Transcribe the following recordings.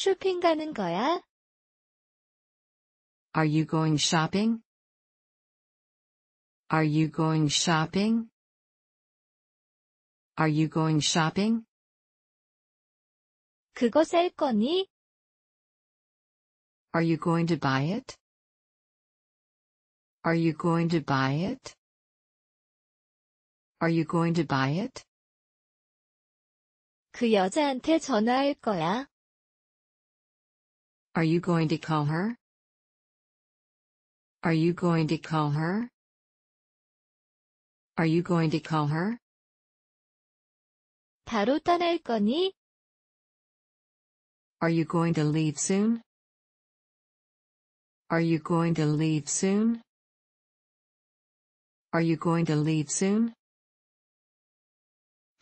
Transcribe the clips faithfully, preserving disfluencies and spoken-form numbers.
쇼핑 가는 거야? Are you going shopping? Are you going shopping? Are you going shopping? 그거 살 거니? Are you going to buy it? Are you going to buy it? Are you going to buy it? 그 여자한테 전화할 거야? Are you going to call her? Are you going to call her? Are you going to call her? 바로 떠날 거니? Are you going to leave soon? Are you going to leave soon? Are you going to leave soon?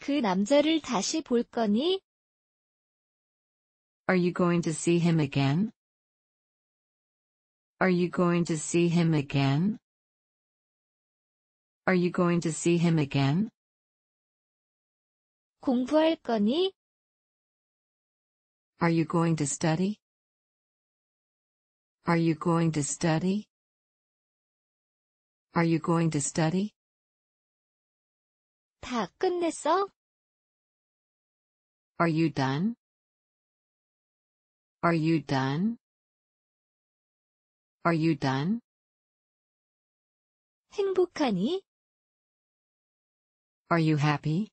그 남자를 다시 볼 거니? Are you going to see him again? Are you going to see him again? Are you going to see him again? 공부할 거니? Are you going to study? Are you going to study? Are you going to study? 다 끝냈어? Are you done? Are you done? Are you done? 행복하니? Are you happy?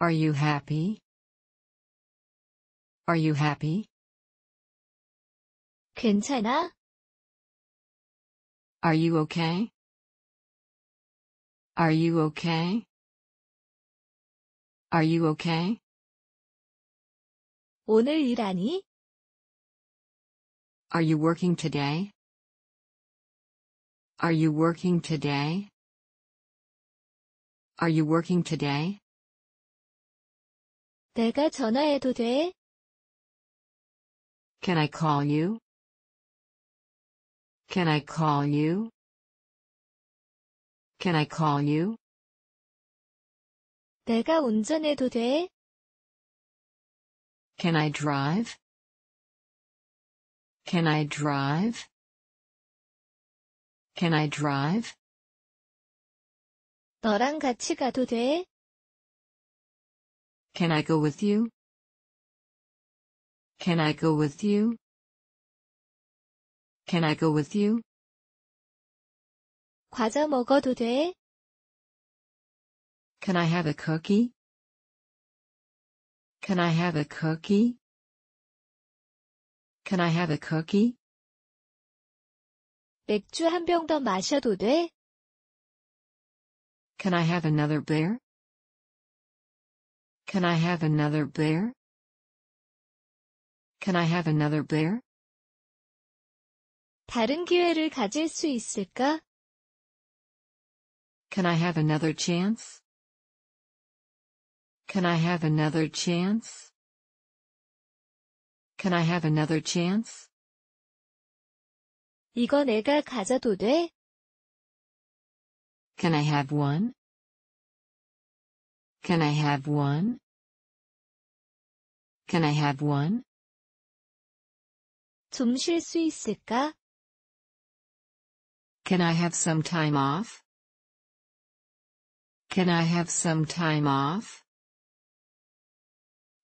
Are you happy? Are you happy? 괜찮아? Are you okay? Are you okay? Are you okay? 오늘 일하니? Are you working today? Are you working today? Are you working today? 내가 전화해도 돼? Can I call you? Can I call you? Can I call you? 내가 운전해도 돼? Can I drive? Can I drive? Can I drive? 너랑 같이 가도 돼? Can I go with you? Can I go with you? Can I go with you? 과자 먹어도 돼? Can I have a cookie? Can I have a cookie? Can I have a cookie? 맥주 한 병 더 마셔도 돼? Can I have another beer? Can I have another beer? Can I have another beer? 다른 기회를 가질 수 있을까? Can I have another chance? Can I have another chance? Can I have another chance? 이거 내가 가져도 돼? Can I have one? Can I have one? Can I have one? 좀 쉴 수 있을까? Can I have some time off? Can I have some time off?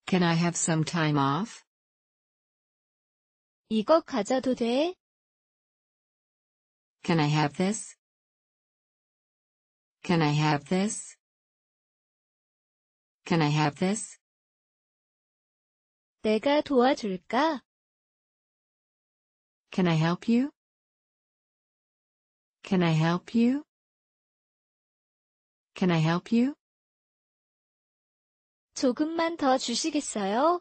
Can I have some time off? 이거 가져도 돼? Can I have this? Can I have this? Can I have this? 내가 도와줄까? Can I help you? Can I help you? Can I help you? 조금만 더 주시겠어요?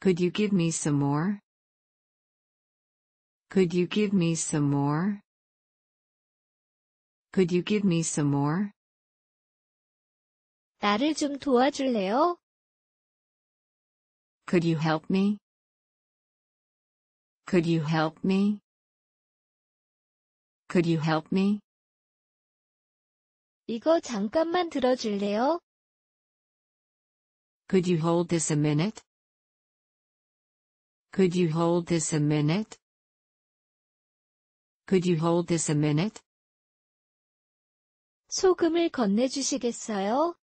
Could you give me some more? Could you give me some more? Could you give me some more? 나를 좀 도와줄래요? Could you help me? Could you help me? Could you help me? 이거 잠깐만 들어줄래요? Could you hold this a minute? Could you hold this a minute? Could you hold this a minute? 소금을 건네주시겠어요?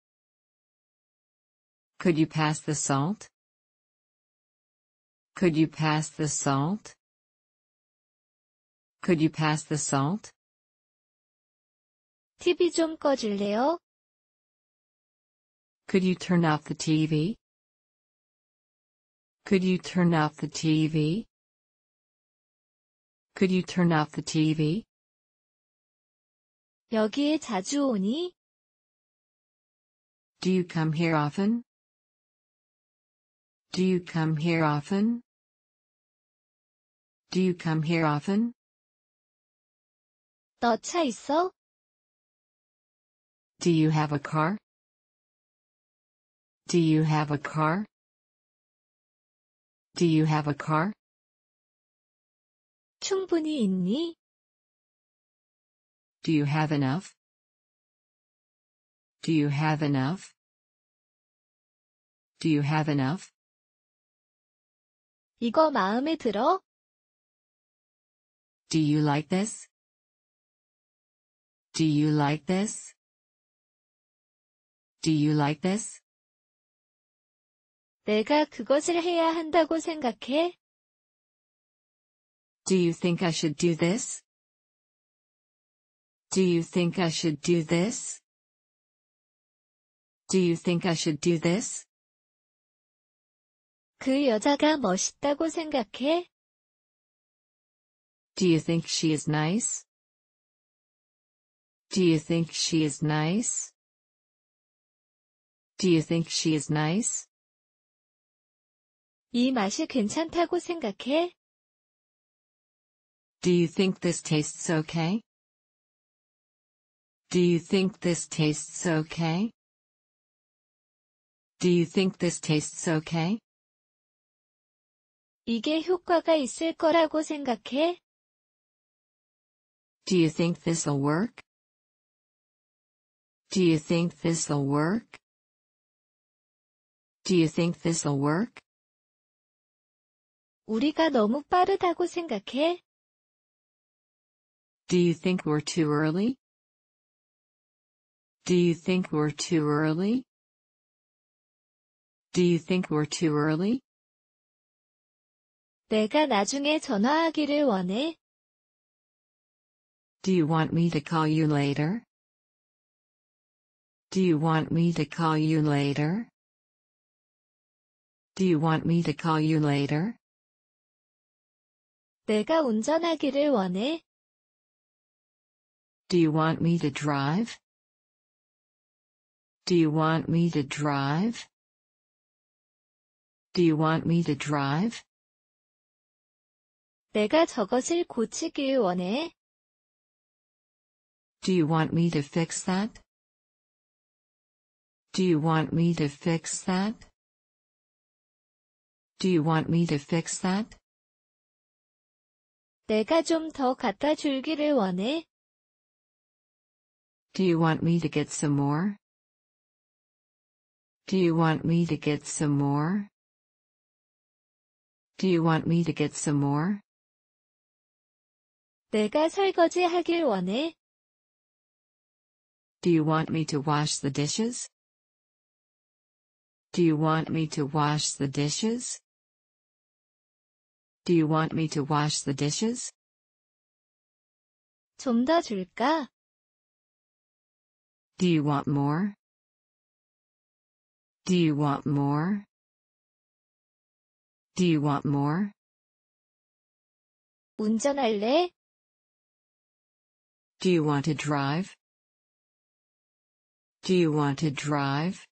Could you pass the salt? Could you pass the salt? Could you pass the salt? 티비 좀 꺼줄래요? Could you turn off the T V? Could you turn off the T V? Could you turn off the T V? 여기에 자주 오니? Do you come here often? Do you come here often? Do you come here often? 너 차 있어? Do you have a car? Do you have a car? Do you have a car? 충분히 있니? Do you have enough? Do you have enough? Do you have enough? 이거 마음에 들어? Do you like this? Do you like this? Do you like this? 내가 그것을 해야 한다고 생각해? Do you think I should do this? Do you think I should do this? Do you think I should do this? 그 여자가 멋있다고 생각해? Do you think she is nice? Do you think she is nice? Do you think she is nice? 이 맛이 괜찮다고 생각해? Do you think this tastes okay? Do you think this tastes okay? Do you think this tastes okay? 이게 효과가 있을 거라고 생각해? Do you think this will work? Do you think this will work? Do you think this will work? 우리가 너무 빠르다고 생각해? Do you think we're too early? Do you think we're too early? Do you think we're too early? 내가 나중에 전화하기를 원해? Do you want me to call you later? Do you want me to call you later? Do you want me to call you later? 내가 운전하기를 원해? Do you want me to drive? Do you want me to drive? Do you want me to drive? 내가 저것을 고치길 원해? Do you want me to fix that? Do you want me to fix that? Do you want me to fix that? 내가 좀 더 갖다 줄기를 원해? Do you want me to get some more? Do you want me to get some more? Do you want me to get some more? 내가 설거지하길 원해? Do you want me to wash the dishes? Do you want me to wash the dishes? Do you want me to wash the dishes? 좀 더 줄까? Do you want more? Do you want more? Do you want more? 운전할래? Do you want to drive? Do you want to drive?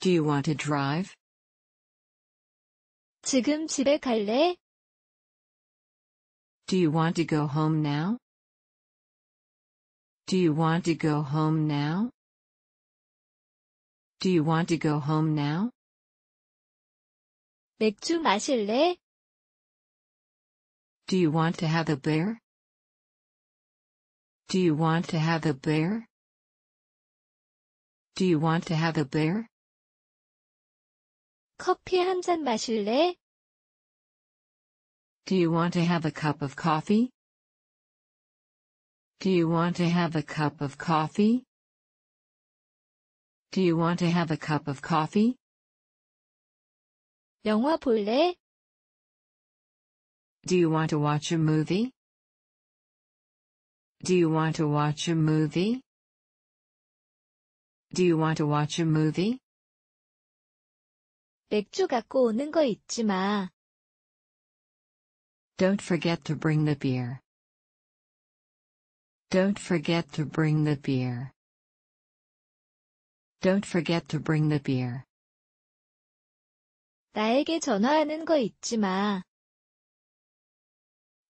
Do you want to drive? 지금 집에 갈래? Do you want to go home now? Do you want to go home now? Do you want to go home now? 맥주 마실래? Do you want to have a beer? Do you want to have a beer? Do you want to have a beer? 커피 한 잔 마실래? Do you want to have a cup of coffee? Do you want to have a cup of coffee? Do you want to have a cup of coffee? 영화 볼래? Do you want to watch a movie? Do you want to watch a movie? Do you want to watch a movie? 맥주 갖고 오는 거 잊지 마. Don't forget to bring the beer. Don't forget to bring the beer. Don't forget to bring the beer. 나에게 전화하는 거 잊지 마.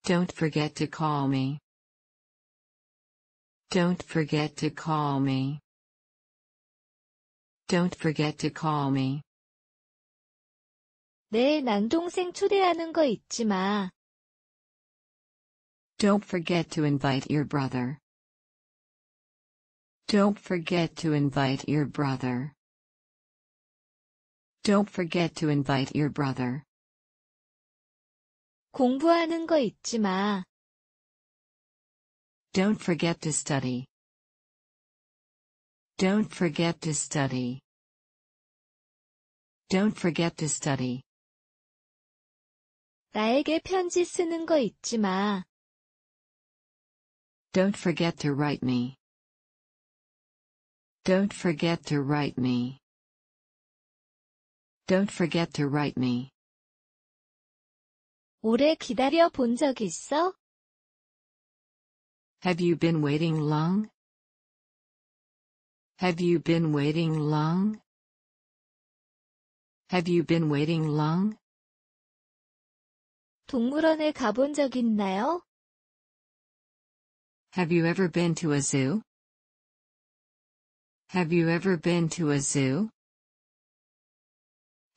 Don't forget to call me. Don't forget to call me. Don't forget to call me. 내 남동생 초대하는 거 잊지 마. Don't forget to invite your brother. Don't forget to invite your brother. Don't forget to invite your brother. 공부하는 거 잊지 마. Don't forget to study. Don't forget to study. Don't forget to study. 나에게 편지 쓰는 거 잊지 마. Don't forget to write me. Don't forget to write me. Don't forget to write me. 오래 기다려 본 적 있어? Have you been waiting long? Have you been waiting long? Have you been waiting long? 동물원에 가본 적 있나요? Have you ever been to a zoo? Have you ever been to a zoo?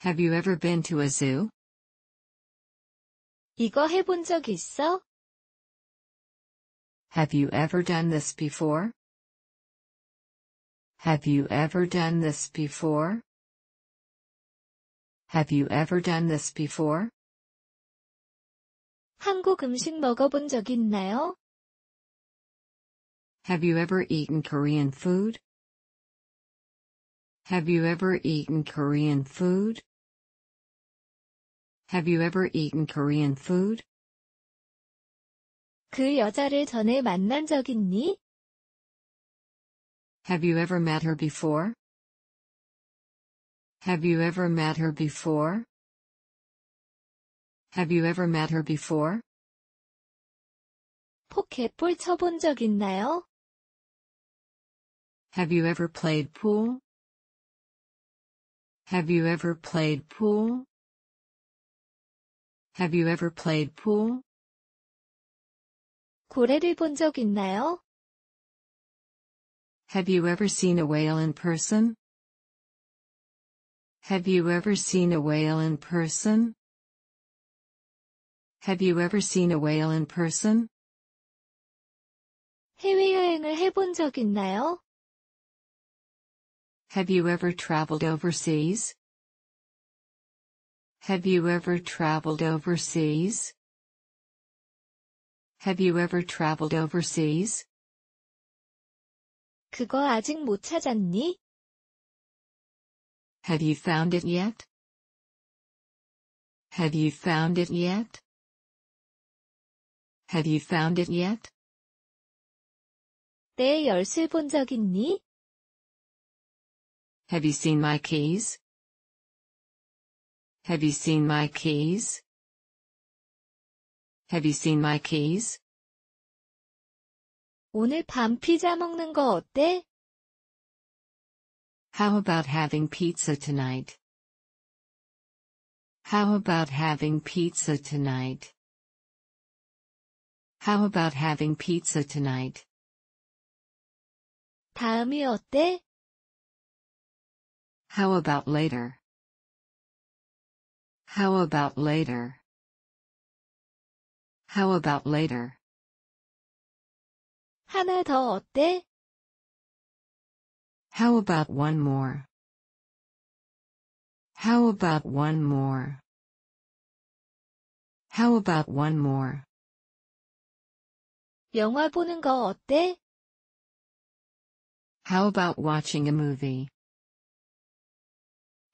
Have you ever been to a zoo? 이거 해본 적 있어? Have you ever done this before? Have you ever done this before? Have you ever done this before? 한국 음식 먹어본 적 있나요? Have you ever eaten Korean food? Have you ever eaten Korean food? Have you ever eaten Korean food? 그 여자를 전에 만난 적 있니? Have you ever met her before? Have you ever met her before? Have you ever met her before? 포켓볼 쳐본 적 있나요? Have you ever played pool? Have you ever played pool? Have you ever played pool? 고래를 본 적 있나요? Have you ever seen a whale in person? Have you ever seen a whale in person? Have you ever seen a whale in person? 해외여행을 해본 적 있나요? Have you ever traveled overseas? Have you ever traveled overseas? Have you ever traveled overseas? 그거 아직 못 찾았니? Have you found it yet? Have you found it yet? Have you found it yet? 내 열쇠 본 적 있니? Have you seen my keys? Have you seen my keys? Have you seen my keys? 오늘 밤 피자 먹는 거 어때? How about having pizza tonight? How about having pizza tonight? How about having pizza tonight? 다음이 어때? How about later? How about later? How about later? 하나 더 어때? How about one more? How about one more? How about one more? 영화 보는 거 어때? How about watching a movie?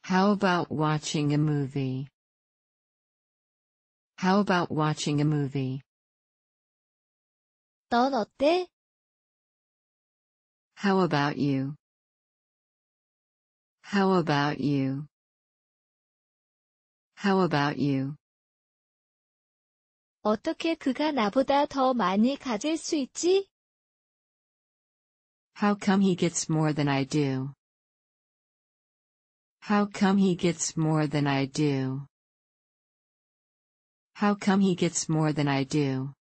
How about watching a movie? How about watching a movie? 넌 어때? How about you? How about you? How about you? 어떻게 그가 나보다 더 많이 가질 수 있지? How come he gets more than I do? How come he gets more than I do? How come he gets more than I do?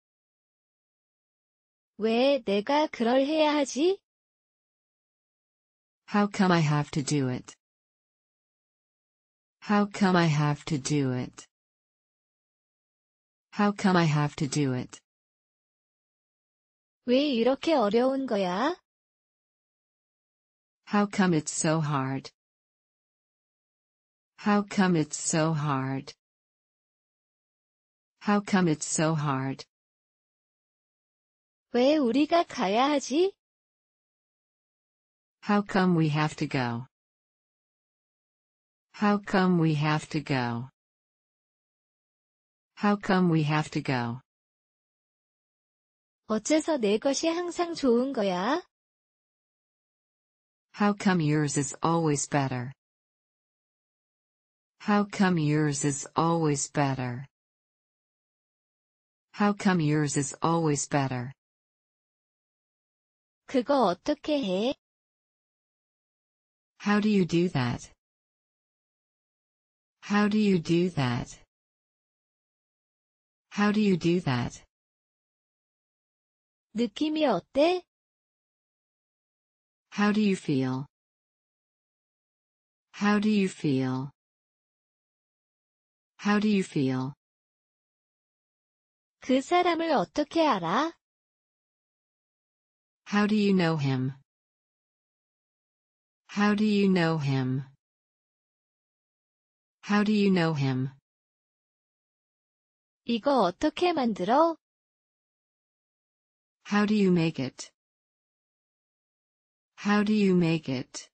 왜 내가 그럴 해야 하지? How come I have to do it? How come I have to do it? How come I have to do it? 왜 이렇게 어려운 거야? How come it's so hard? How come it's so hard? How come it's so hard? 왜 우리가 가야 하지? How come we have to go? How come we have to go? How come we have to go? 어째서 내 것이 항상 좋은 거야? How come yours is always better? How come yours is always better? How come yours is always better? 그거 어떻게 해? How do you do that? How do you do that? How do you do that? 느낌이 어때? How do you feel? How do you feel? How do you feel? 그 사람을 어떻게 알아? How do you know him? How do you know him? How do you know him? 이거 어떻게 만들어? How do you make it? How do you make it?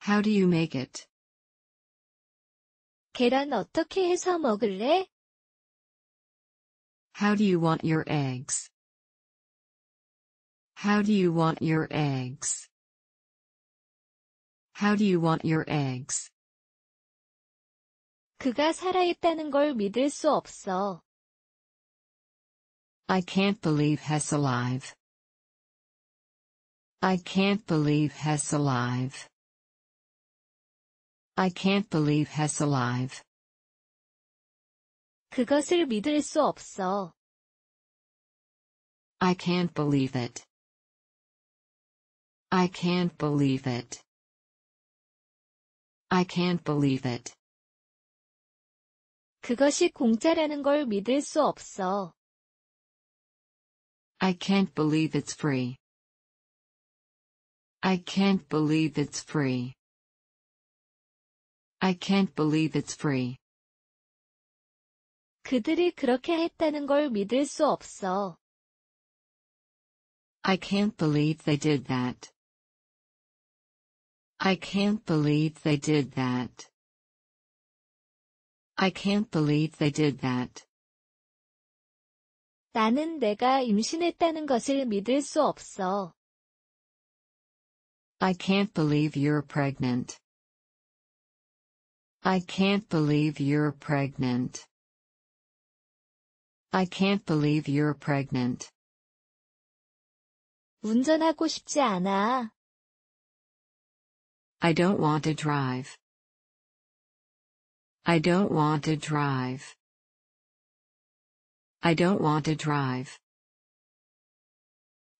How do you make it? 계란 어떻게 해서 먹을래? How do you want your eggs? How do you want your eggs? How do you want your eggs? 그가 살아있다는 걸 믿을 수 없어. I can't believe he's alive. I can't believe he's alive. I can't believe he's alive. 그것을 믿을 수 없어. I can't believe it. I can't believe it. I can't believe it. 그것이 공짜라는 걸 믿을 수 없어. I can't believe it's free. I can't believe it's free. I can't believe it's free. 그들이 그렇게 했다는 걸 믿을 수 없어. I can't believe they did that. I can't believe they did that. I can't believe they did that. 나는 내가 임신했다는 것을 믿을 수 없어. I can't believe you're pregnant. I can't believe you're pregnant. I can't believe you're pregnant. 운전하고 싶지 않아. I don't want to drive. I don't want to drive. I don't want to drive.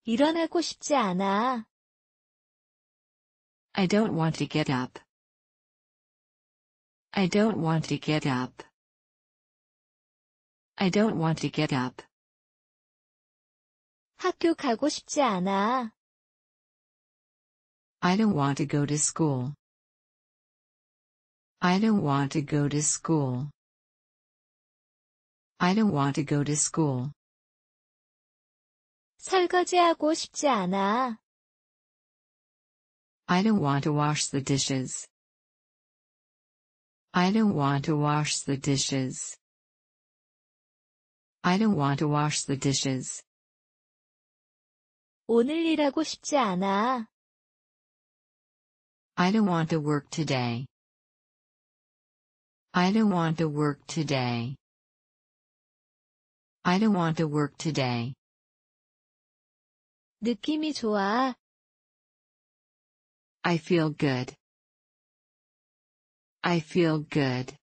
일어나고 싶지 않아. I don't want to get up. I don't want to get up. I don't want to get up. 학교 가고 싶지 않아. I don't want to go to school. I don't want to go to school. I don't want to go to school. 설거지하고 싶지 않아. I don't want to wash the dishes. I don't want to wash the dishes. I don't want to wash the dishes. 오늘 일하고 싶지 않아. I don't want to work today. I don't want to work today. I don't want to work today. 느낌이 좋아. I feel good. I feel good.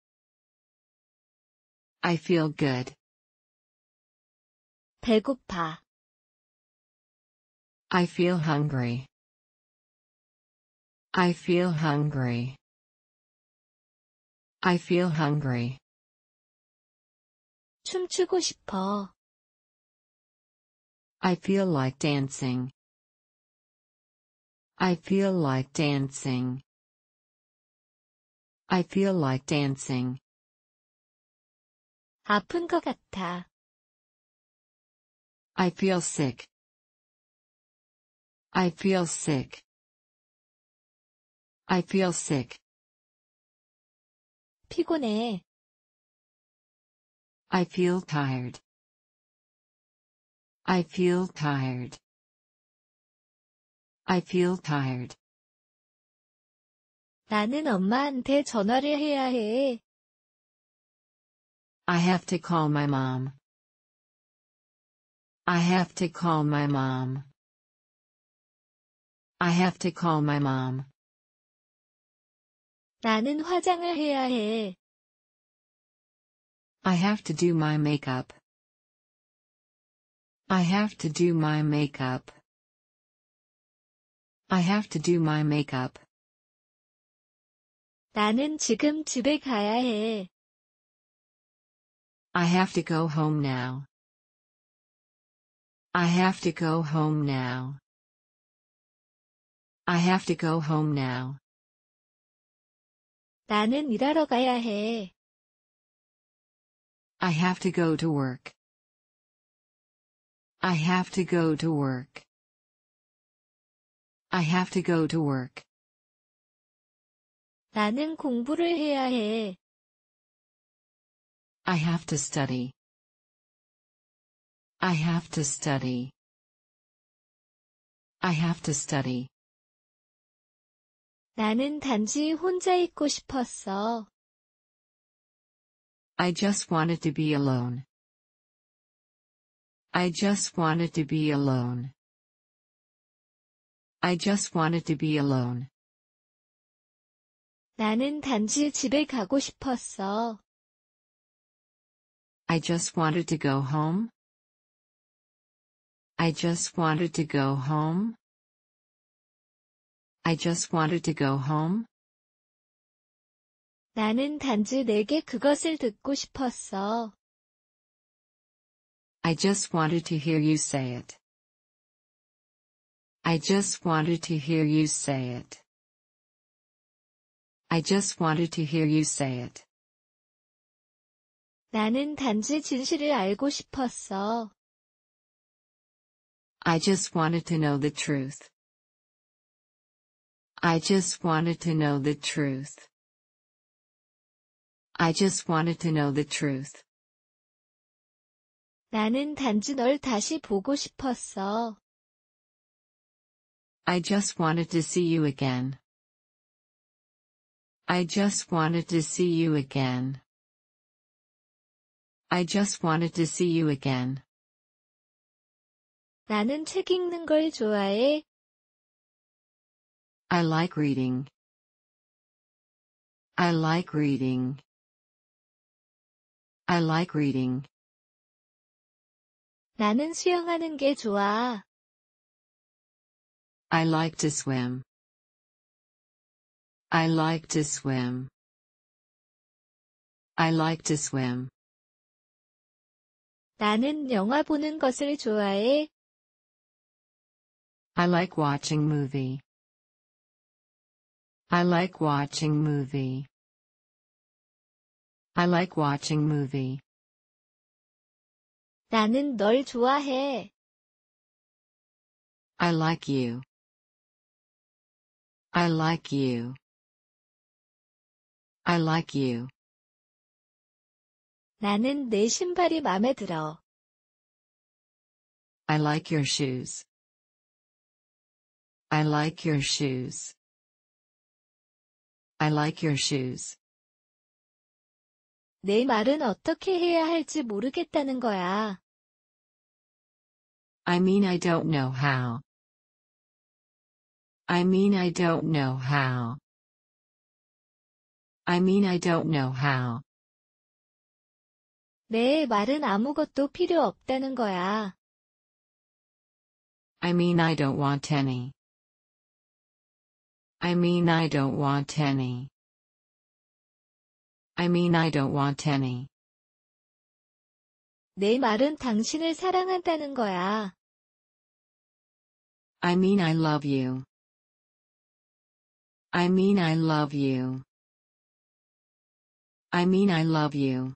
I feel good. 배고파. I feel hungry. I feel hungry. I feel hungry. 춤추고 싶어. I feel like dancing. I feel like dancing. I feel like dancing. 아픈 것 같아. I feel sick. I feel sick. I feel sick. 피곤해. I feel tired. I feel tired. I feel tired. 나는 엄마한테 전화를 해야 해. I have to call my mom. I have to call my mom. I have to call my mom. 나는 화장을 해야 해. I have to do my makeup. I have to do my makeup. I have to do my makeup. 나는 지금 집에 가야 해. I have to go home now. I have to go home now. I have to go home now. 나는 일하러 가야 해. I have to go to work. I have to go to work. I have to go to work. 나는 공부를 해야 해. I have to study. I have to study. I have to study. 나는 단지 혼자 있고 싶었어. I just wanted to be alone. I just wanted to be alone. I just wanted to be alone. 나는 단지 집에 가고 싶었어. I just wanted to go home. I just wanted to go home. I just wanted to go home. 나는 단지 내게 그것을 듣고 싶었어. I just wanted to hear you say it. I just wanted to hear you say it. I just wanted to hear you say it. 나는 단지 진실을 알고 싶었어. I just wanted to know the truth. I just wanted to know the truth. I just wanted to know the truth. 나는 단지 널 다시 보고 싶었어. I just wanted to see you again. I just wanted to see you again. I just wanted to see you again. 나는 책 읽는 걸 좋아해. I like reading. I like reading. I like reading. 나는 수영하는 게 좋아. I like to swim. I like to swim. I like to swim. 나는 영화 보는 것을 좋아해. I like watching movie. I like watching movie. I like watching movie. 나는 널 좋아해. I like you. I like you. I like you. 나는 내 신발이 마음에 들어. I like your shoes. I like your shoes. I like your shoes. 내 말은 어떻게 해야 할지 모르겠다는 거야. I mean I don't know how. I mean I don't know how. I mean I don't know how. 내 말은 아무것도 필요 없다는 거야. I mean I don't want any. I mean I don't want any. I mean I don't want any. 내 말은 당신을 사랑한다는 거야. I mean I love you. I mean I love you. I mean I love you.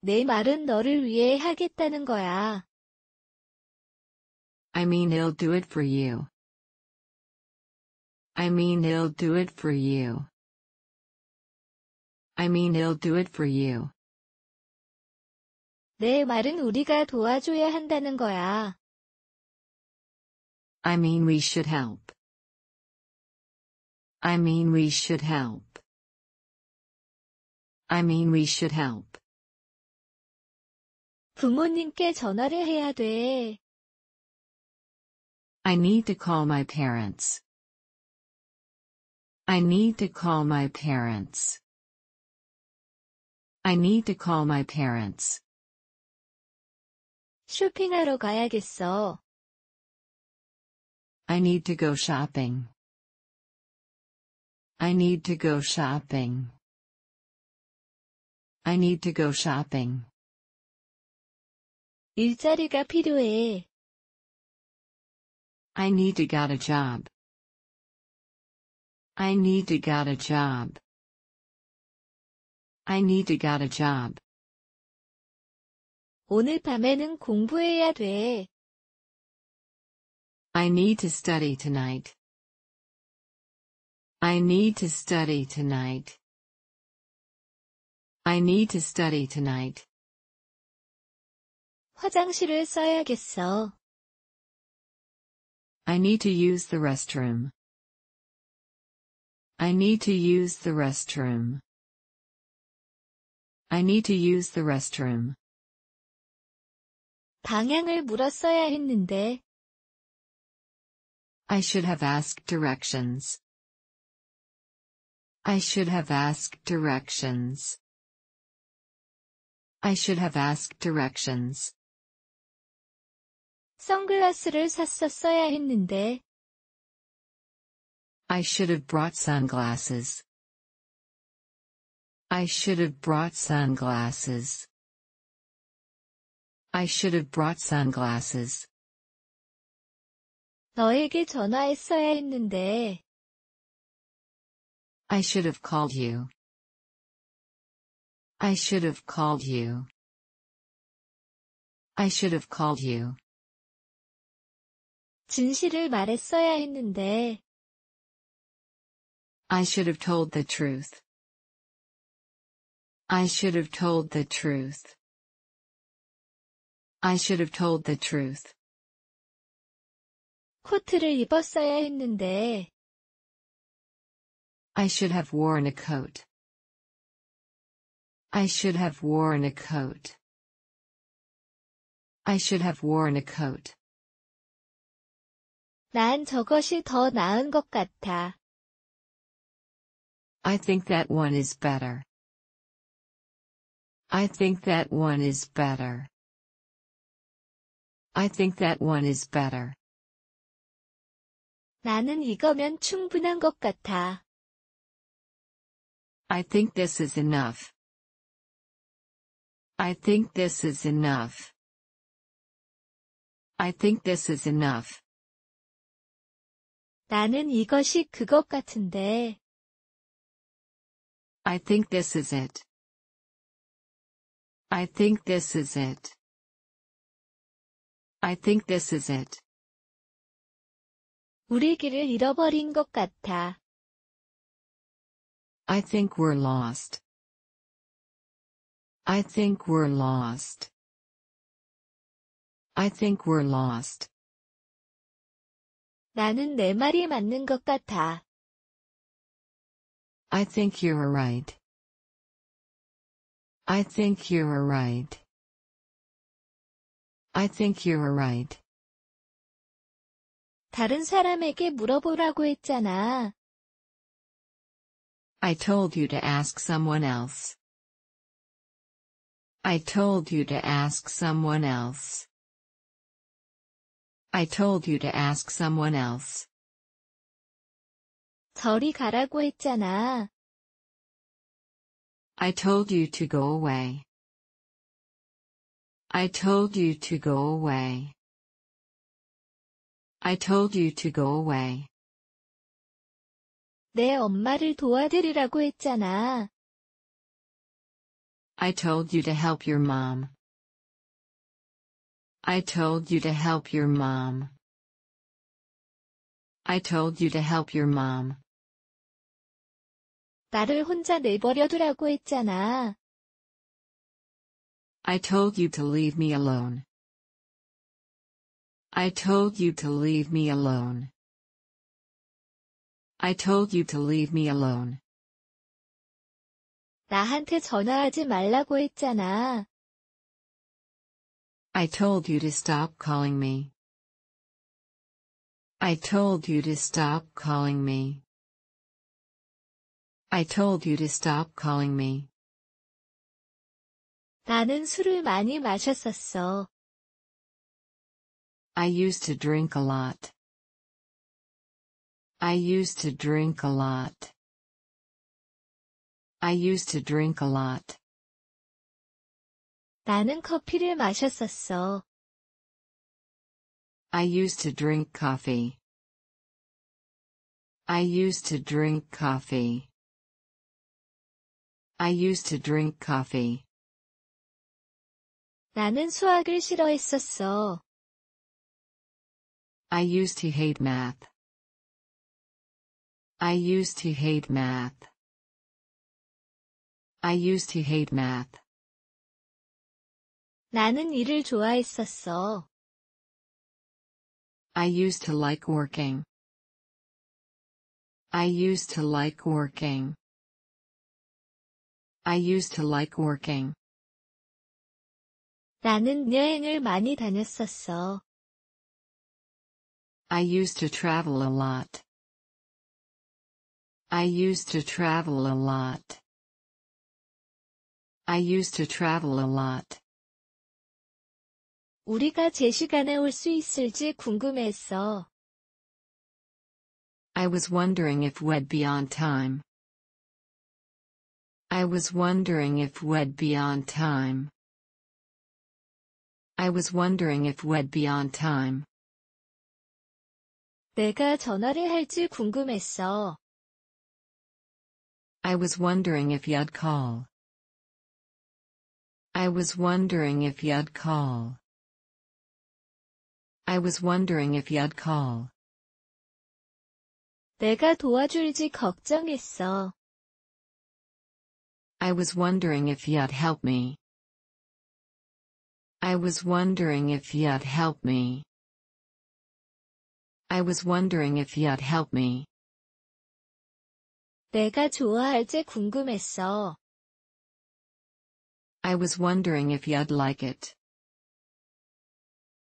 내 말은 너를 위해 하겠다는 거야. I mean he'll do it for you. I mean he'll do it for you. I mean he'll do it for you. 내 말은 우리가 도와줘야 한다는 거야. I mean we should help. I mean we should help. I mean we should help. 부모님께 전화를 해야 돼. I need to call my parents. I need to call my parents. I need to call my parents. 쇼핑하러 가야겠어. I need to go shopping. I need to go shopping. I need to go shopping. 일자리가 필요해. I need to get a job. I need to get a job. I need to get a job. 오늘 밤에는 공부해야 돼. I need to study tonight. I need to study tonight. I need to study tonight. 화장실을 써야겠어. I need to use the restroom. I need to use the restroom. I need to use the restroom. 방향을 물었어야 했는데. I should have asked directions. I should have asked directions. I should have asked directions. 선글라스를 샀었어야 했는데. I should have brought sunglasses. I should have brought sunglasses. I should have brought sunglasses. 너에게 전화했어야 했는데. I should have called you. I should have called you. I should have called you. 진실을 말했어야 했는데. I should have told the truth. I should have told the truth. I should have told the truth. 코트를 입었어야 했는데. I should have worn a coat. I should have worn a coat. I should have worn a coat. 난 저것이 더 나은 것 같아. I think that one is better. I think that one is better. I think that one is better. 나는 이거면 충분한 것 같아. I think this is enough. I think this is enough. I think this is enough. 나는 이것이 그것 같은데. I think this is it. I think this is it. I think this is it. 우리 길을 잃어버린 것 같아. I think we're lost. I think we're lost. I think we're lost. 나는 내 말이 맞는 것 같아. I think you're right. I think you're right. I think you're right. 다른 사람에게 물어보라고 했잖아. I told you to ask someone else. I told you to ask someone else. I told you to ask someone else. 저리 가라고 했잖아. I told you to go away. I told you to go away. I told you to go away. 내 엄마를 도와드리라고 했잖아. I told you to help your mom. I told you to help your mom. I told you to help your mom. 나를 혼자 내버려두라고 했잖아. I told you to leave me alone. I told you to leave me alone. I told you to leave me alone. 나한테 전화하지 말라고 했잖아. I told you to stop calling me. I told you to stop calling me. I told you to stop calling me. 나는 술을 많이 마셨었어. I used to drink a lot. I used to drink a lot. I used to drink a lot. 나는 커피를 마셨었어. I used to drink coffee. I used to drink coffee. I used to drink coffee. 나는 수학을 싫어했었어. I used to hate math. I used to hate math. I used to hate math. 나는 일을 좋아했었어. I used to like working. I used to like working. I used to like working. 나는 여행을 많이 다녔었어. I used to travel a lot. I used to travel a lot. I used to travel a lot. 우리가 제 시간에 올 수 있을지 궁금했어. I was wondering if we'd be on time. I was wondering if we'd be on time. I was wondering if we'd be on time. 내가 전화를 할지 궁금했어. I was wondering if you'd call. I was wondering if you'd call. I was wondering if you'd call. 내가 도와줄지 걱정했어. I was wondering if you'd help me. I was wondering if you'd help me. I was wondering if you'd help me. 내가 좋아할지 궁금했어. I was wondering if you'd like it.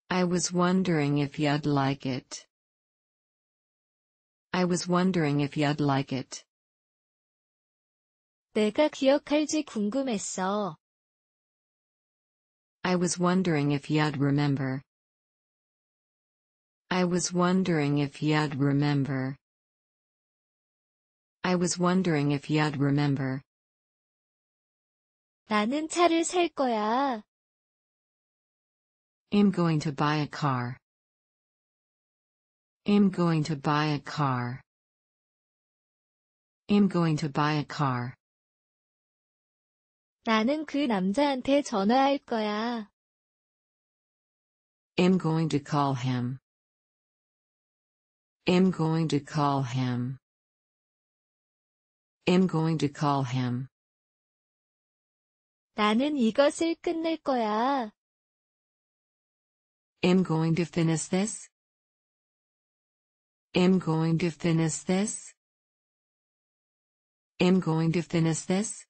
I was wondering if you'd like it. I was wondering if you'd like it. 내가 기억할지 궁금했어. I was wondering if you'd remember. I was wondering if you'd remember. I was wondering if you'd remember. 나는 차를 살 거야. I'm going to buy a car. I'm going to buy a car. I'm going to buy a car. 나는 그 남자한테 전화할 거야. I'm going to call him. I'm going to call him. I'm going to call him. 나는 이것을 끝낼 거야. I'm going to finish this. I'm going to finish this. I'm going to finish this.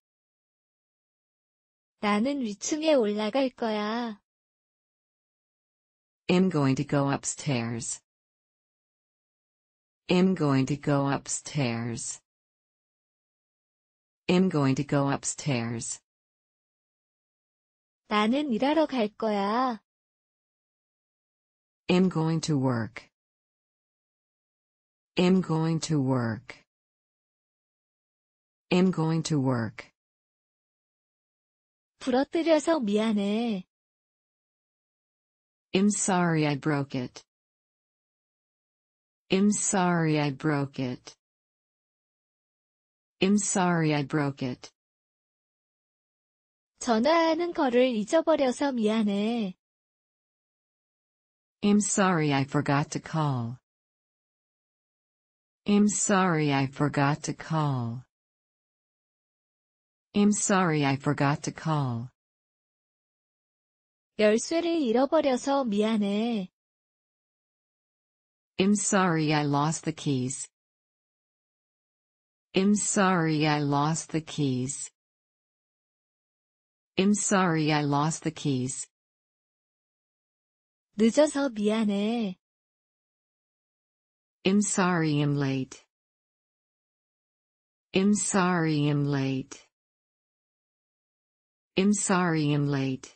나는 위층에 올라갈 거야. I'm going to go upstairs. I'm going to go upstairs. I'm going to go upstairs. 나는 일하러 갈 거야. I'm going to work. I'm going to work. I'm going to work. 부러뜨려서 미안해. I'm sorry I broke it. I'm sorry I broke it. I'm sorry I broke it. 전화하는 거를 잊어버려서 미안해. I'm sorry I forgot to call. I'm sorry I forgot to call. I'm sorry I forgot to call. 열쇠를 잃어버려서 미안해. I'm sorry I lost the keys. I'm sorry I lost the keys. I'm sorry I lost the keys. 늦어서 미안해. I'm sorry I'm late. I'm sorry I'm late. I'm sorry I'm late.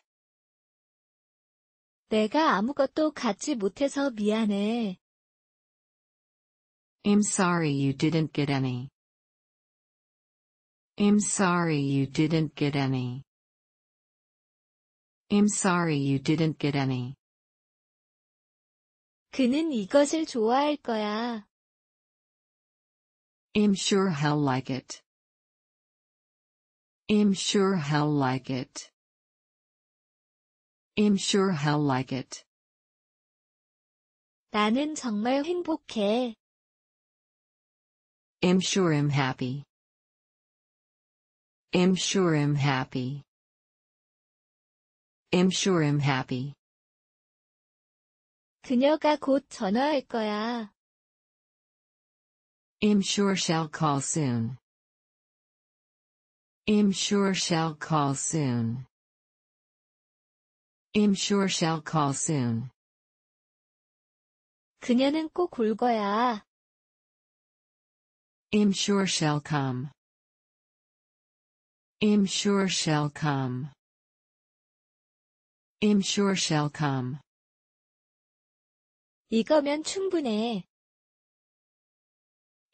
내가 아무것도 갖지 못해서 미안해. I'm sorry you didn't get any. I'm sorry you didn't get any. I'm sorry you didn't get any. 그는 이것을 좋아할 거야. I'm sure he'll like it. I'm sure he'll like it. I'm sure he'll like it. 나는 정말 행복해. I'm sure I'm happy. I'm sure I'm happy. I'm sure I'm happy. 그녀가 곧 전화할 거야. I'm sure she'll call soon. I'm sure she'll call soon. I'm sure she'll call soon. 그녀는 꼭 올 거야. I'm sure she'll come. I'm sure she'll come. I'm sure she'll come. 이거면 충분해.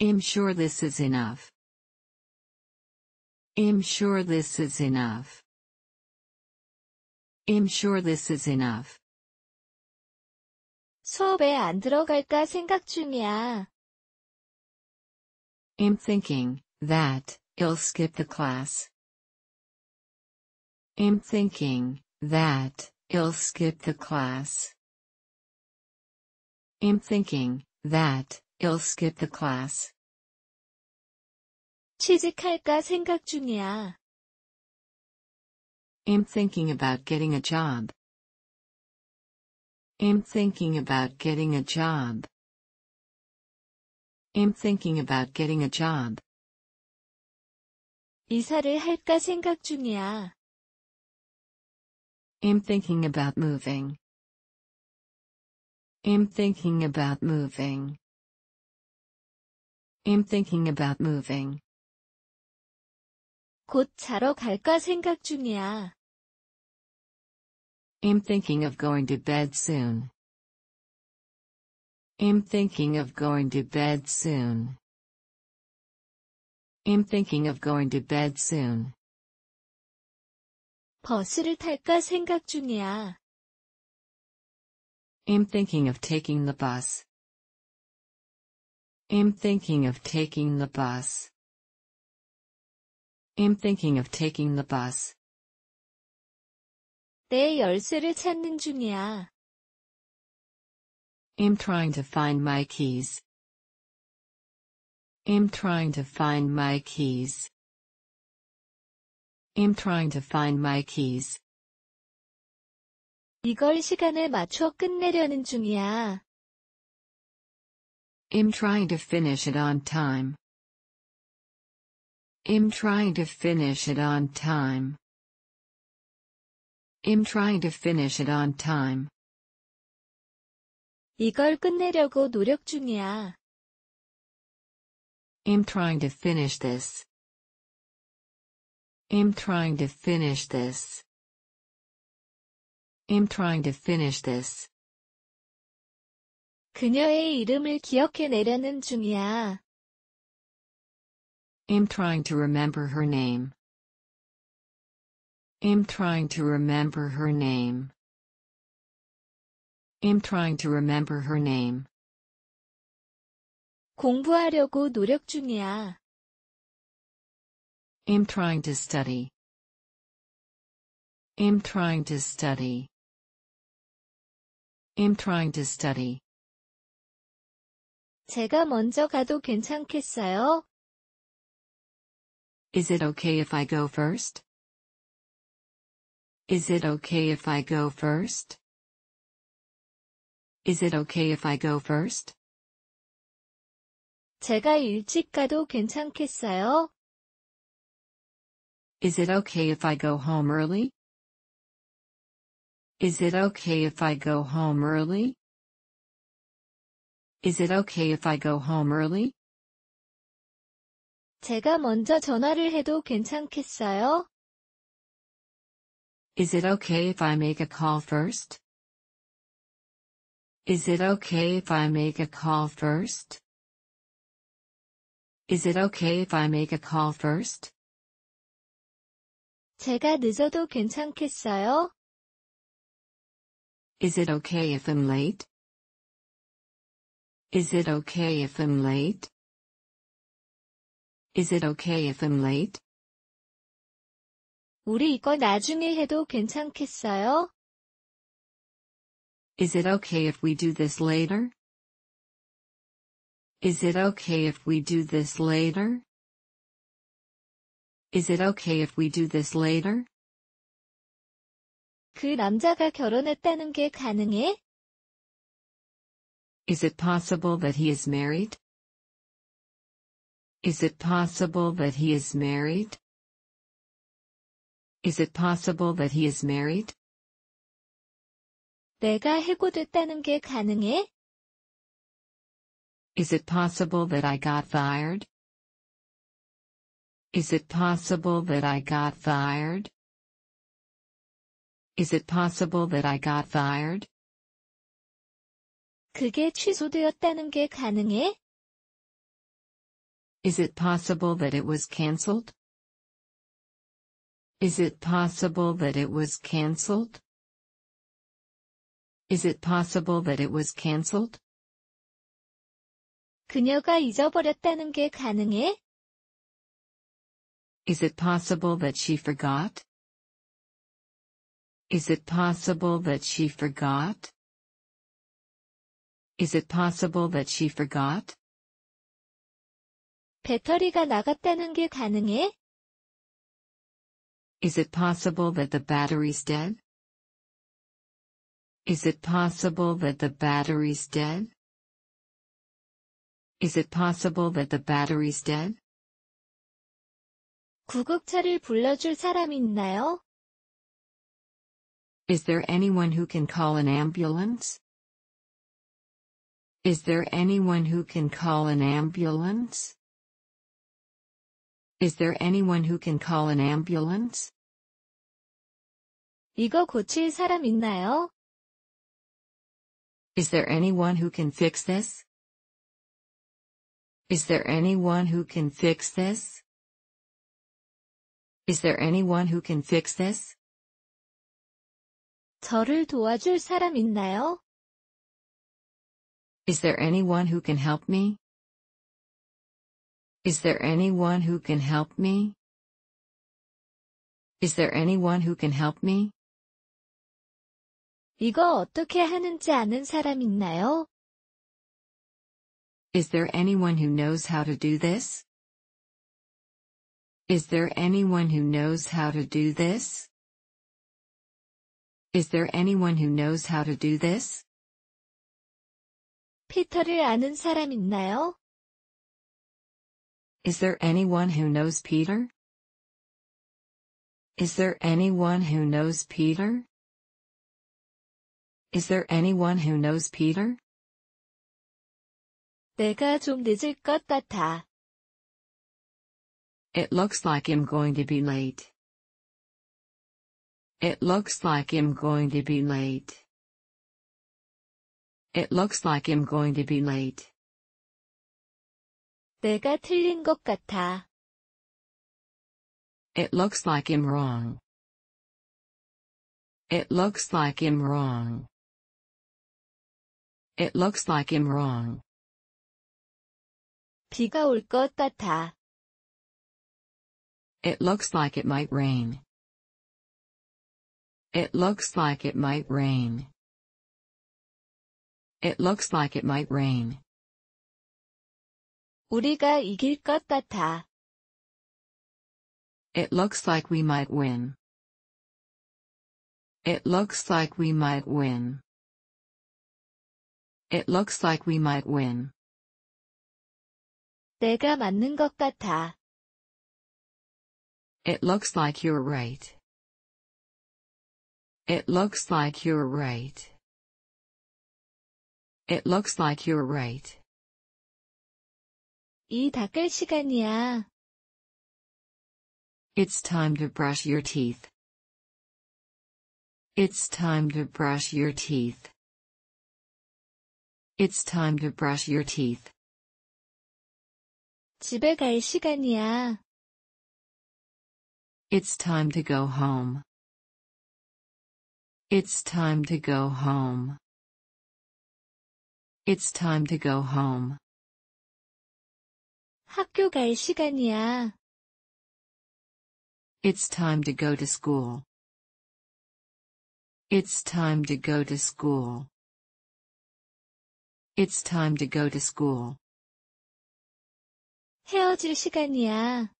I'm sure this is enough. I'm sure this is enough. I'm sure this is enough. 수업에 안 들어갈까 생각 중이야. I'm thinking that I'll skip the class. I'm thinking that I'll skip the class. I'm thinking that I'll skip the class. 취직할까 생각 중이야. I'm thinking about getting a job. I'm thinking about getting a job. I'm thinking about getting a job. 이사를 할까 생각 중이야. I'm thinking about moving. I'm thinking about moving. I'm thinking about moving. 곧 자러 갈까 생각 중이야. I'm thinking of going to bed soon. I'm thinking of going to bed soon. I'm thinking of going to bed soon. 버스를 탈까 생각 중이야. I'm thinking of taking the bus. I'm thinking of taking the bus. I'm thinking of taking the bus. 내 열쇠를 찾는 중이야. I'm trying to find my keys. I'm trying to find my keys. I'm trying to find my keys. 이걸 시간에 맞춰 끝내려는 중이야. I'm trying to finish it on time. I'm trying to finish it on time. I'm trying to finish it on time. 이걸 끝내려고 노력 중이야. I'm trying to finish this. I'm trying to finish this. I'm trying to finish this. 그녀의 이름을 기억해내려는 중이야. I'm trying to remember her name. I'm trying to remember her name. I'm trying to remember her name. 공부하려고 노력 중이야. I'm trying to study. I'm trying to study. I'm trying to study. 제가 먼저 가도 괜찮겠어요? Is it okay if I go first? Is it okay if I go first? Is it okay if I go first? 제가 일찍 가도 괜찮겠어요? Is it okay if I go home early? Is it okay if I go home early? Is it okay if I go home early? 제가 먼저 전화를 해도 괜찮겠어요? Is it okay if I make a call first? Is it okay if I make a call first? Is it okay if I make a call first? 제가 늦어도 괜찮겠어요? Is it okay if I'm late? Is it okay if I'm late? Is it okay if I'm late? 우리 이거 나중에 해도 괜찮겠어요? Is it okay if we do this later? Is it okay if we do this later? Is it okay if we do this later? 그 남자가 결혼했다는 게 가능해? Is it possible that he is married? Is it possible that he is married? Is it possible that he is married? 내가 해고됐다는 게 가능해? Is it possible that I got fired? Is it possible that I got fired? Is it possible that I got fired? 그게 취소되었다는 게 가능해? Is it possible that it was cancelled? Is it possible that it was cancelled? Is it possible that it was cancelled? 그녀가 잊어버렸다는 게 가능해? Is it possible that she forgot? Is it possible that she forgot? Is it possible that she forgot? 배터리가 나갔다는 게 가능해? Is it possible that the battery's dead? Is it possible that the battery's dead? Is it possible that the battery's dead? 구급차를 불러줄 사람 있나요? Is there anyone who can call an ambulance? Is there anyone who can call an ambulance? Is there anyone who can call an ambulance? 이거 고칠 사람 있나요? Is there anyone who can fix this? Is there anyone who can fix this? Is there anyone who can fix this? 저를 도와줄 사람 있나요? Is there anyone who can help me? Is there anyone who can help me? Is there anyone who can help me? 이거 어떻게 하는지 아는 사람 있나요? Is there anyone who knows how to do this? Is there anyone who knows how to do this? Is there anyone who knows how to do this? 피터를 아는 사람 있나요? Is there anyone who knows Peter? Is there anyone who knows Peter? Is there anyone who knows Peter? 내가 좀 늦을 것 같아. It looks like I'm going to be late. It looks like I'm going to be late. It looks like I'm going to be late. 내가 틀린 것 같아. It looks like I'm wrong. It looks like I'm wrong. It looks like I'm wrong. 비가 올 것 같아. It looks like it might rain. It looks like it might rain. It looks like it might rain. 우리가 이길 것 같아. It looks like we might win. It looks like we might win. It looks like we might win. 내가 맞는 것 같아. It looks like you're right. It looks like you're right. It looks like you're right. 이 닦을 시간이야. It's time to brush your teeth. It's time to brush your teeth. It's time to brush your teeth. 집에 갈 시간이야. It's time to go home. It's time to go home. It's time to go home. 학교 갈 시간이야. It's time to go to school. It's time to go to school. It's time to go to school. 헤어질 시간이야.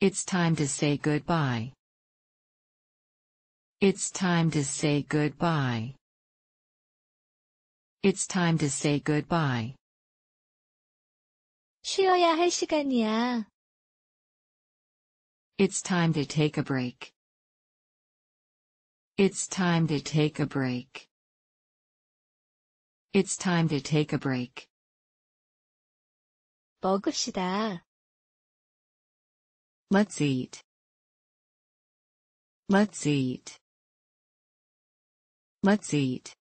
It's time to say goodbye. It's time to say goodbye. It's time to say goodbye. 쉬어야 할 시간이야. It's time to take a break. It's time to take a break. It's time to take a break. 먹읍시다. Let's eat. Let's eat. Let's eat.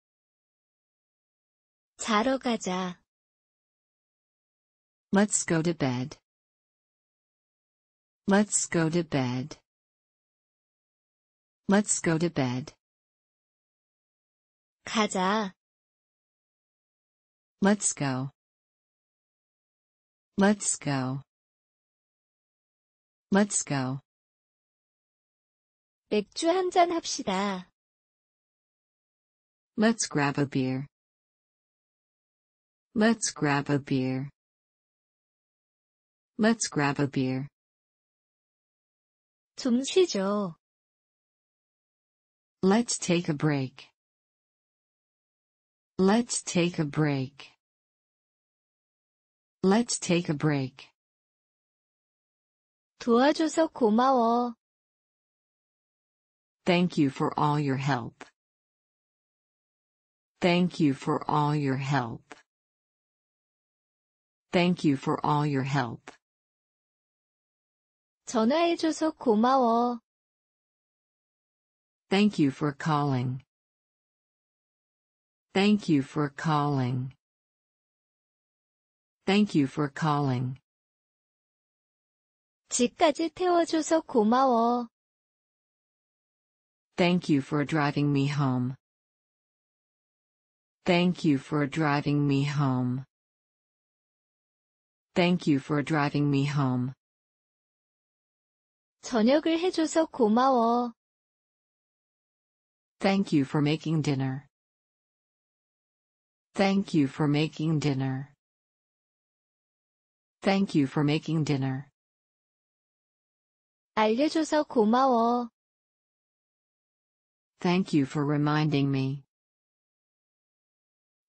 자러 가자. Let's go to bed. Let's go to bed. Let's go to bed. 가자. Let's go. Let's go. Let's go. 맥주 한잔 합시다. Let's grab a beer. Let's grab a beer. Let's grab a beer. 좀 쉬죠. Let's take a break. Let's take a break. Let's take a break. 도와줘서 고마워. Thank you for all your help. Thank you for all your help. Thank you for all your help. 전화해줘서 고마워. Thank you for calling. Thank you for calling. Thank you for calling. 집까지 태워줘서 고마워. Thank you for driving me home. Thank you for driving me home. Thank you for driving me home. 저녁을 해줘서 고마워. Thank you for making dinner. Thank you for making dinner. Thank you for making dinner. 알려줘서 고마워. Thank you for reminding me.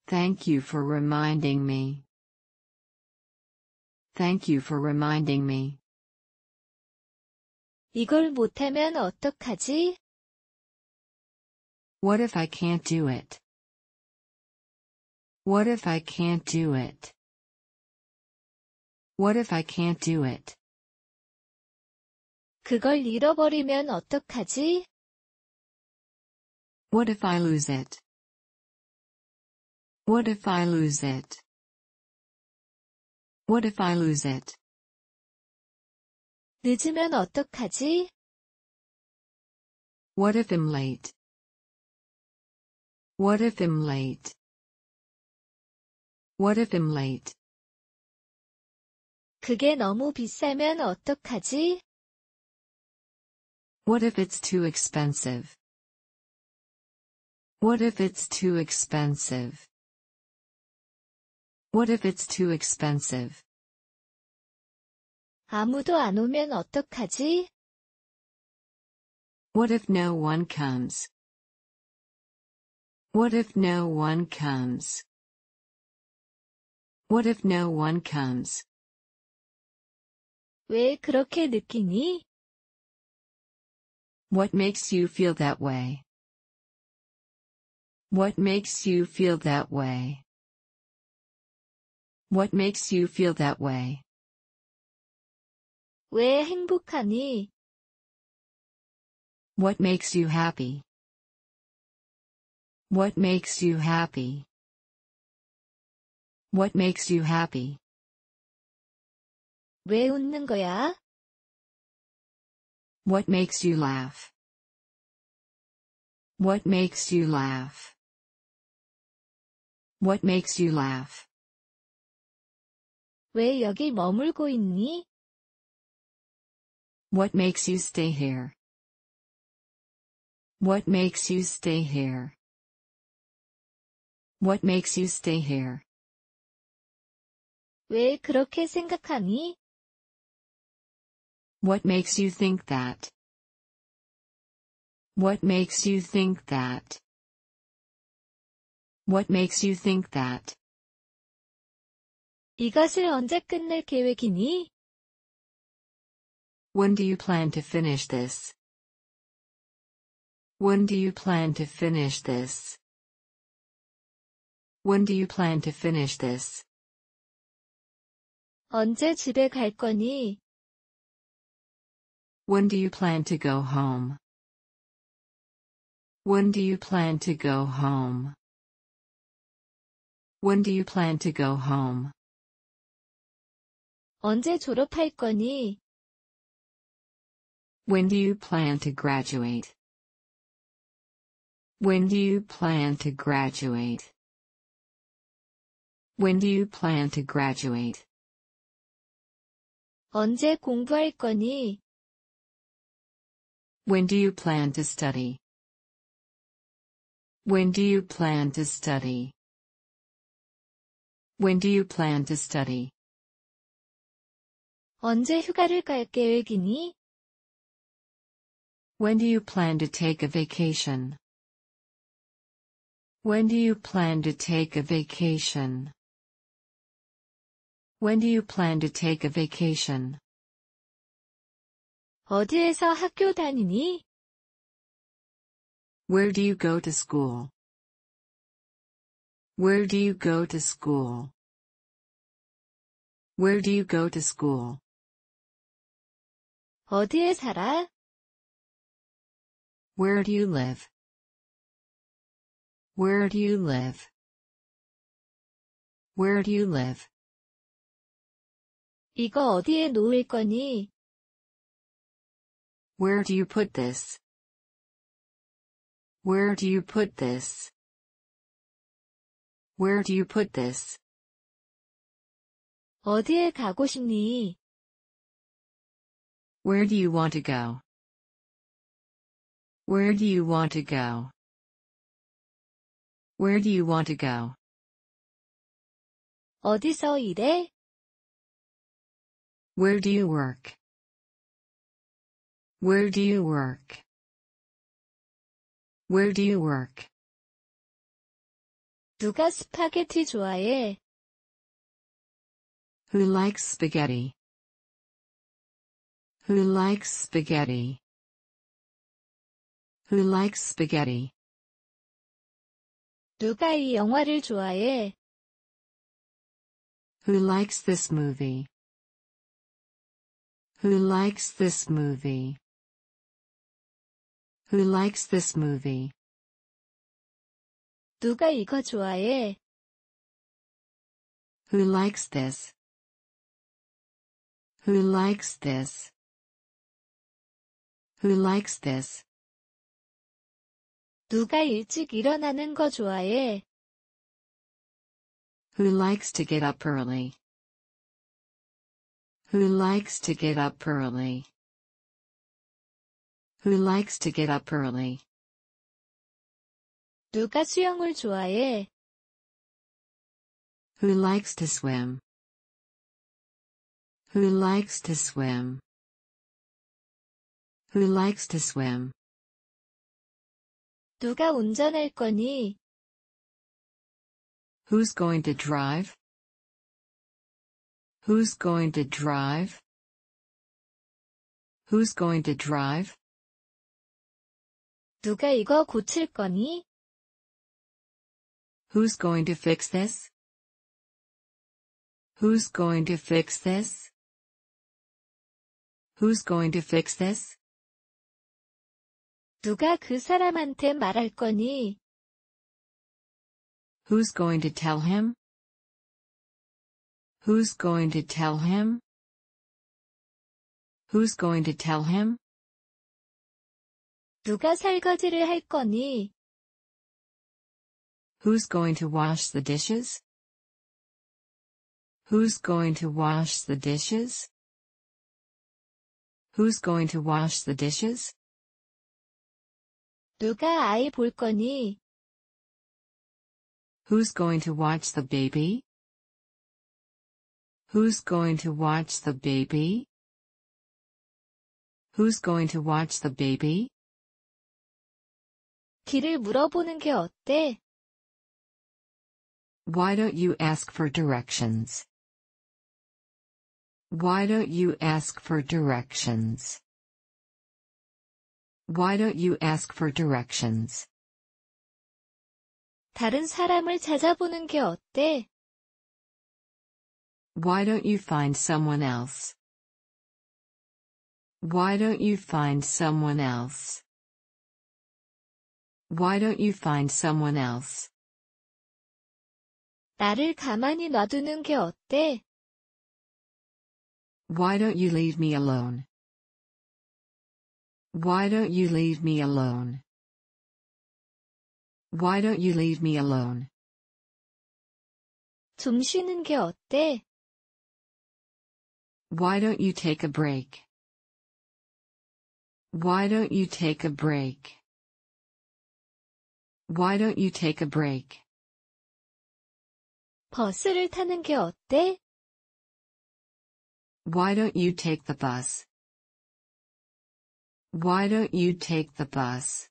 Thank you for reminding me. Thank you for reminding me. 이걸 못하면 어떡하지? What if I can't do it? What if I can't do it? What if I can't do it? 그걸 잃어버리면 어떡하지? What if I lose it? What if I lose it? What if I lose it? 늦으면 어떡하지? What if I'm late? What if I'm late? What if I'm late? 그게 너무 비싸면 어떡하지? What if it's too expensive? What if it's too expensive? What if it's too expensive? 아무도 안 오면 어떡하지? What if no one comes? What if no one comes? What if no one comes? 왜 그렇게 느끼니? What makes you feel that way? What makes you feel that way? What makes you feel that way? 왜 행복하니? What makes you happy? What makes you happy? What makes you happy? 왜 웃는 거야? What makes you laugh? What makes you laugh? What makes you laugh? 왜 여기 머물고 있니? What makes you stay here? What makes you stay here? What makes you stay here? 왜 그렇게 생각하니? What makes you think that? What makes you think that? What makes you think that? 이것을 언제 끝낼 계획이니? When do you plan to finish this? When do you plan to finish this? When do you plan to finish this? 언제 집에 갈 거니? When do you plan to go home? When do you plan to go home? When do you plan to go home? 언제 졸업할 거니? When do you plan to graduate? When do you plan to graduate? When do you plan to graduate? 언제 공부할 거니? When do you plan to study? When do you plan to study? When do you plan to study? 언제 휴가를 갈 계획이니? When do you plan to take a vacation? When do you plan to take a vacation? When do you plan to take a vacation? 어디에서 학교 다니니? Where do you go to school? Where do you go to school? Where do you go to school? 어디에 살아? Where do you live? Where do you live? Where do you live? 이거 어디에 놓을 거니? Where do you put this? Where do you put this? Where do you put this? 어디에 가고 싶니? Where do you want to go? Where do you want to go? Where do you want to go? 어디서 일해? Where do you work? Where do you work? Where do you work? 누가 스파게티 좋아해? Who likes spaghetti? Who likes spaghetti? Who likes spaghetti? 누가 이 영화를 좋아해? Who likes this movie? Who likes this movie? Who likes this movie? 누가 이거 좋아해? Who likes this? Who likes this? Who likes this? 누가 일찍 일어나는 거 좋아해? Who likes to get up early? Who likes to get up early? Who likes to get up early? 누가 수영을 좋아해? Who likes to swim? Who likes to swim? Who likes to swim? 누가 운전할 거니? Who's going to drive? Who's going to drive? Who's going to drive? 누가 이거 고칠 거니? Who's going to fix this? Who's going to fix this? Who's going to fix this? 누가 그 사람한테 말할 거니? Who's going to tell him? Who's going to tell him? Who's going to tell him? 누가 설거지를 할 거니? Who's going to wash the dishes? Who's going to wash the dishes? Who's going to wash the dishes? 누가 아이 볼 거니? Who's going to watch the baby? Who's going to watch the baby? Who's going to watch the baby? 길을 물어보는 게 어때? Why don't you ask for directions? Why don't you ask for directions? Why don't you ask for directions? 다른 사람을 찾아보는 게 어때? Why don't you find someone else? Why don't you find someone else? Why don't you find someone else? 나를 가만히 놔두는 게 어때? Why don't you leave me alone? Why don't you leave me alone? Why don't you leave me alone? 좀 쉬는 게 어때? Why don't you take a break? Why don't you take a break? Why don't you take a break? 버스를 타는 게 어때? Why don't you take the bus? Why don't you take the bus?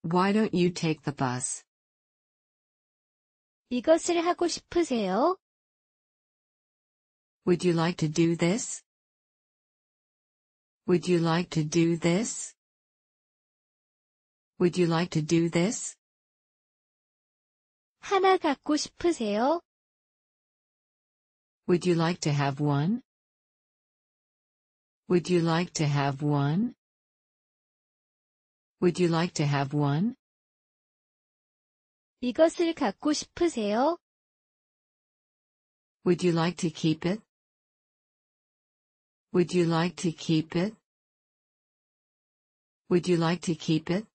Why don't you take the bus? 이것을 하고 싶으세요? Would you like to do this? Would you like to do this? Would you like to do this? 하나 갖고 싶으세요? Would you like to have one? Would you like to have one? Would you like to have one? 이것을 갖고 싶으세요? Would you like to keep it? Would you like to keep it? Would you like to keep it?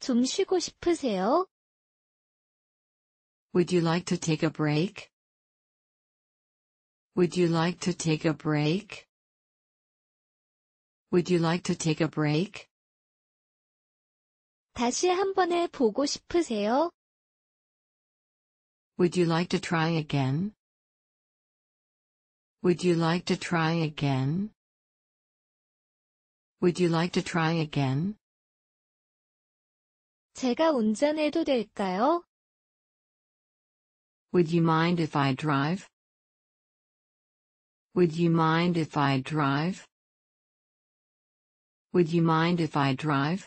좀 쉬고 싶으세요? Would you like to take a break? Would you like to take a break? Would you like to take a break? 다시 한 번에 보고 싶으세요? Would you like to try again? Would you like to try again? Would you like to try again? 제가 운전해도 될까요? Would you mind if I drive? Would you mind if I drive? Would you mind if I drive?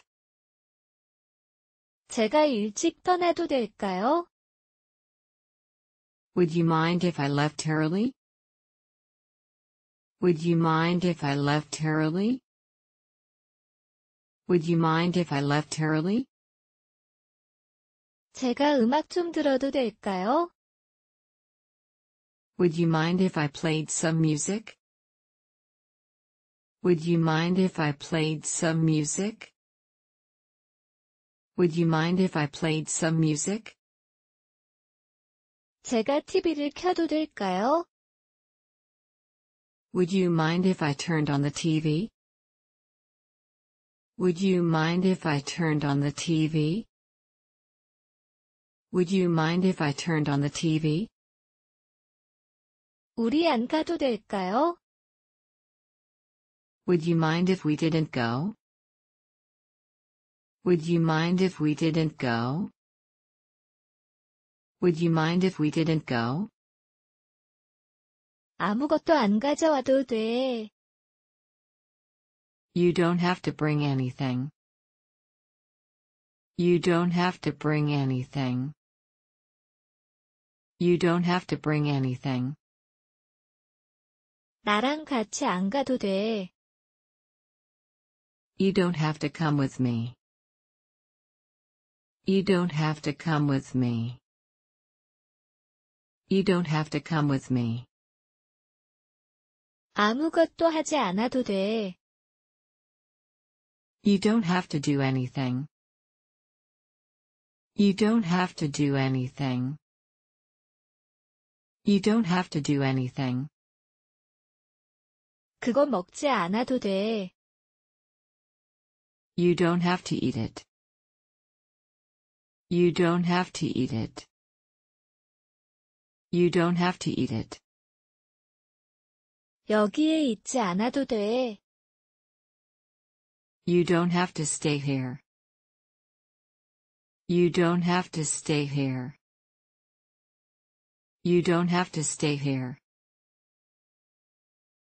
제가 일찍 떠나도 될까요? Would you mind if I left early? Would you mind if I left early? Would you mind if I left early? 제가 음악 좀 들어도 될까요? Would you mind if I played some music? Would you mind if I played some music? Would you mind if I played some music? 제가 티비를 켜도 될까요? Would you mind if I turned on the T V? Would you mind if I turned on the T V? Would you mind if I turned on the T V? 우리 안 가도 될까요? Would you mind if we didn't go? Would you mind if we didn't go? Would you mind if we didn't go? 아무것도 안 가져와도 돼. You don't have to bring anything. You don't have to bring anything. You don't have to bring anything. 나랑 같이 안 가도 돼. You don't have to come with me. You don't have to come with me. You don't have to come with me. 아무것도 하지 않아도 돼. You don't have to do anything. You don't have to do anything. You don't have to do anything. 그거 먹지 않아도 돼. You don't have to eat it. You don't have to eat it. You don't have to eat it. 여기에 있지 않아도 돼. You don't have to stay here. You don't have to stay here. You don't have to stay here.